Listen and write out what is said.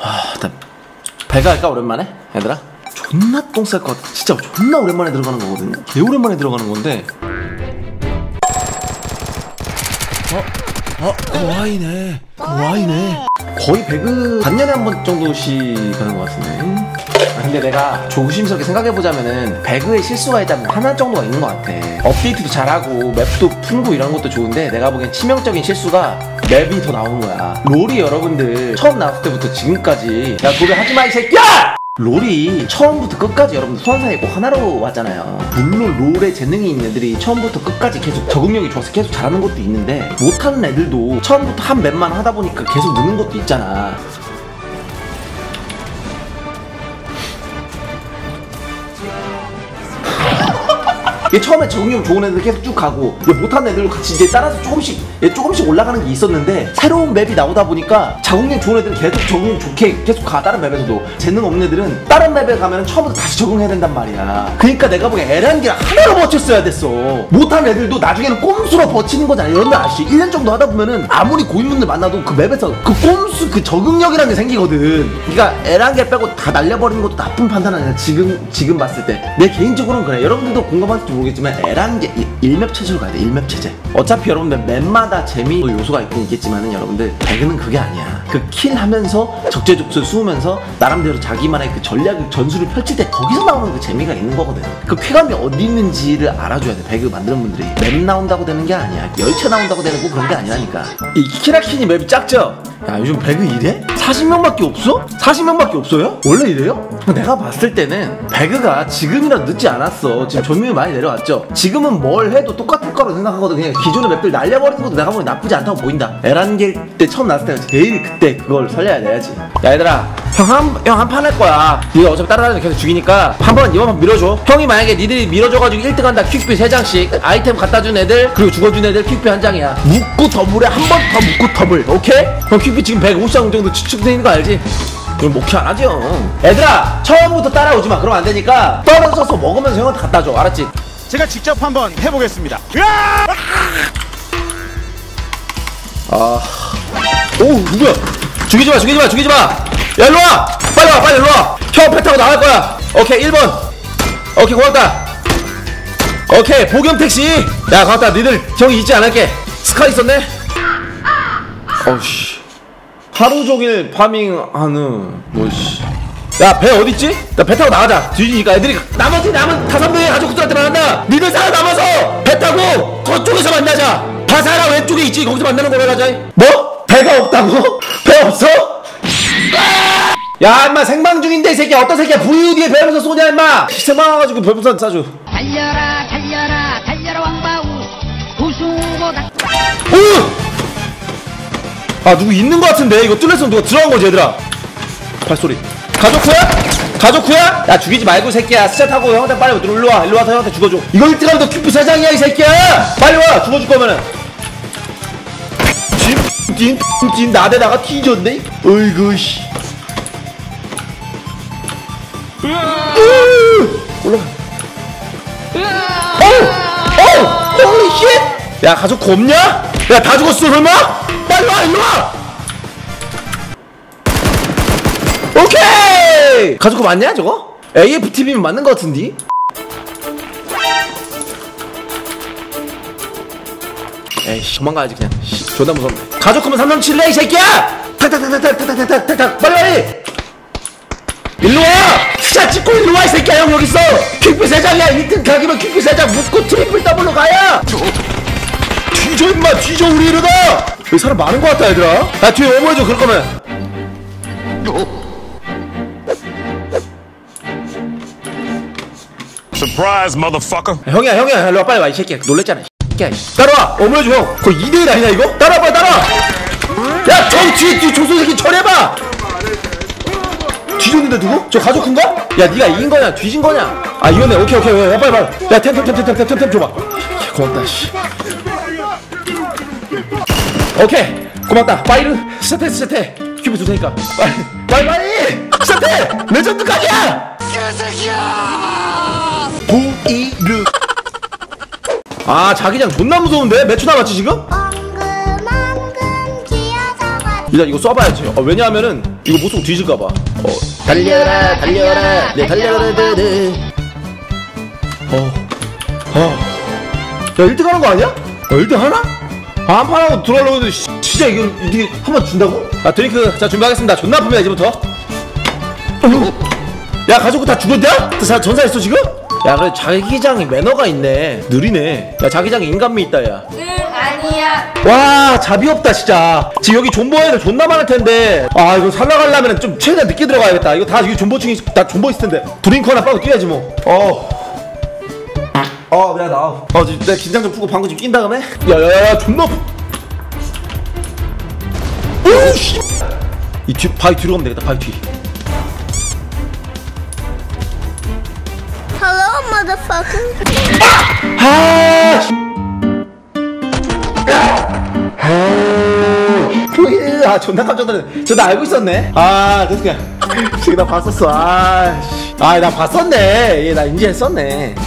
아, 나 배가 할까 오랜만에? 얘들아? 존나 똥 쌀 것 같아. 진짜 존나 오랜만에 들어가는 거거든요? 개 오랜만에 들어가는 건데. 고아이네. 고아이네. 거의 배그 반년에 한 번 정도씩 가는 것 같은데. 근데 내가 조심스럽게 생각해보자면은 배그에 실수가 일단 하나 정도가 있는 것 같아. 업데이트도 잘하고 맵도 풀고 이런 것도 좋은데 내가 보기엔 치명적인 실수가 맵이 더 나오는 거야. 롤이 여러분들 처음 나왔을 때부터 지금까지 야 노래 하지마 이 새끼야! 롤이 처음부터 끝까지 여러분들 소환사에 꼭 하나로 왔잖아요. 물론 롤에 재능이 있는 애들이 처음부터 끝까지 계속 적응력이 좋아서 계속 잘하는 것도 있는데 못하는 애들도 처음부터 한 맵만 하다 보니까 계속 느는 것도 있잖아. 얘 처음에 적응력 좋은 애들 계속 쭉 가고 얘 못하는 애들로 같이 이제 따라서 조금씩 얘 조금씩 올라가는 게 있었는데 새로운 맵이 나오다 보니까 적응력 좋은 애들은 계속 적응력 좋게 계속 가. 다른 맵에서도 재능 없는 애들은 다른 맵에 가면 처음부터 다시 적응해야 된단 말이야. 그러니까 내가 보기엔 애랑기랑 하나로 버텼어야 됐어. 못하는 애들도 나중에는 꼼수로 버티는 거잖아. 여러분들 아시죠? 1년 정도 하다 보면은 아무리 고인분들 만나도 그 맵에서 그 꼼수 그 적응력이라는 게 생기거든. 그러니까 애랑기 빼고 다 날려버리는 것도 나쁜 판단 아니야. 지금 봤을 때 내 개인적으로는 그래. 여러분들도 공감할지 모르겠어. 모르겠지만 애랑게 1맵 체제로 가야 돼. 1맵 체제. 어차피 여러분들 맵마다 재미 요소가 있긴 있겠지만은 여러분들 배그는 그게 아니야. 그 킬하면서 적재적소에 숨으면서 나름대로 자기만의 그 전략 전술을 펼칠 때 거기서 나오는 그 재미가 있는 거거든. 그 쾌감이 어디 있는지를 알아줘야 돼. 배그 만드는 분들이 맵 나온다고 되는 게 아니야. 열차 나온다고 되는 거 그런 게 아니라니까. 이 키라키니 맵이 작죠? 야 요즘 배그 이래? 40명밖에 없어? 40명밖에 없어요? 원래 이래요? 내가 봤을 때는 배그가 지금이라도 늦지 않았어. 지금 점유율 많이 내려왔죠? 지금은 뭘 해도 똑같을 거라고 생각하거든. 그냥 기존의 맵들 날려버리는 것도 내가 보기엔 나쁘지 않다고 보인다. 에란길 때 처음 나왔을 때가 제일 그때 그걸 살려야 돼야지. 야 얘들아 형 한 판 할 거야. 니가 어차피 따라다니면 계속 죽이니까 한 번 이번 판 밀어줘. 형이 만약에 니들이 밀어줘가지고 1등 한다. 퀵비 3장씩 아이템 갖다준 애들 그리고 죽어준 애들 퀵비 1장이야. 묶고 더블에 한 번 더 묶고 더블. 오케이? 그럼 퀵비 지금 150장 정도 추측돼 있는 거 알지? 그럼 목표 안 하지 형. 애들아 처음부터 따라오지 마. 그러면 안 되니까 떨어져서 먹으면서 형한테 갖다 줘. 알았지? 제가 직접 한번 해보겠습니다. 으아! 아, 오 누구야? 죽이지 마, 죽이지 마, 죽이지 마. 야 일로 와, 빨리 와, 빨리 일로 와. 형 배 타고 나갈 거야. 오케이 1번. 오케이 고맙다. 오케이 보겸 택시. 야 고맙다. 니들 형 잊지 않을게. 스카 있었네. 어씨. 하루 종일 파밍하는 뭐지? 야 배 어딨지? 나 배 타고 나가자. 뒤지니까 애들이 나머지 남은 5명의 가족들한테 말한다. 니들 살아남아서 배 타고 저쪽에서 만나자. 바사라 왼쪽에 있지. 거기서 만나는 걸로 하자. 뭐? 배가 없다고? 배 없어? 야 인마 생방 중인데 이 새끼야. 어떤 새끼야 VOD에 배면서 쏘냐 인마. 생방 와가지고 별풍선 쏴줘. 달려라 달려라 달려라 왕바우 고수고다. 오! 아 누구 있는 거 같은데? 이거 뚫렸으면 누가 들어간 거지 얘들아. 발소리. 가족구야? 가족구야? 야 죽이지 말고 새끼야. 스샷 타고 형한테 빨리 일로와. 일로와서 형한테 죽어줘. 이거 1등하면 너 큐프 3장이야 이 새끼야. 빨리 와. 죽어줄 거면은. 진 나대다가 뒤졌네. 어이구 씨. 올라가. 어우! 어우! 홀리 쉣! 야 가족구 없냐? 야 다 죽었어 설마? 빨리 와! 일로 와! 오케이! 가족구 맞냐 저거? AFTV면 맞는 거 같은데? 에이씨 도망가야지 그냥. 존나 무섭네. 가족구면 3점 칠래 이 새끼야! 탁탁탁탁탁탁탁탁탁 빨리 와! 일로 와! 샷 찍고 일로 와 이 새끼야. 형 여기 있어! 퀵비 3장이야! 2등 가기면 퀵비 3장 묶고 트리플 더블로 가야! 뒤져 임마! 뒤져 우리 이러다! 여기 사람 많은 것 같다 얘들아. 나 뒤에 어머해줘 그럴 거면. Surprise, motherfucker. 형이야 형이야 일로 와 빨리 와 이 새끼야. 놀랬잖아 이 새끼야. 따라와 어머해줘 형. 거의 2대1 아니냐 이거? 따라와 빨리 따라와. 야 저 뒤에 조선 새끼 처리해봐. 뒤졌는데 누구? 저 가족군가? 야 니가 이긴 거냐 뒤진 거냐? 아 이거네. 오케이 오케이 야 빨리 빨리. 야 템 줘봐. 고맙다 씨. 오케이 고맙다. 파이르 스타트 스타트 큐브 줄 테니까 빨리 스타트. 레전드 각이야 개새끼야. 보이르. 아 자기장 존나 무서운데. 몇 초 남았지 지금? 일단 이거 쏴봐야지. 왜냐하면은 이거 모속 뒤질까봐. 달려라 달려라 네 달려라 네네. 야 1등 하는 거 아니야? 1등 하나? 안 팔아도 들어가려고 했는데 진짜 이거 이게 한 번 준다고? 드링크 자 준비하겠습니다. 존나 아픕니다 이제부터. 야 가족들 다 죽었냐? 다 전사했어 지금? 야 그래 자기장이 매너가 있네. 느리네. 야 자기장이 인간미 있다 야. 아니야. 와 자비 없다 진짜. 지금 여기 존버 애들 존나 많을 텐데. 아 이거 살아가려면 좀 최대한 늦게 들어가야겠다. 이거 다 여기 존버층이 다 존버 있을 텐데. 드링크 하나 빠고 뛰어야지 뭐. 내가 나와. 지금 내가 긴장 좀 푸고 방금 좀 낀 다음에. 야야야 존나. 오씨. 이 뒤 바위 뒤로 가면 되겠다. 바위 뒤. Hello, motherfucker. 아 존나 깜짝 놀랐네. 저 나 알고 있었네. 그래서 그냥 지금 나 봤었어. 나 봤었네. 얘 나 인지했었네.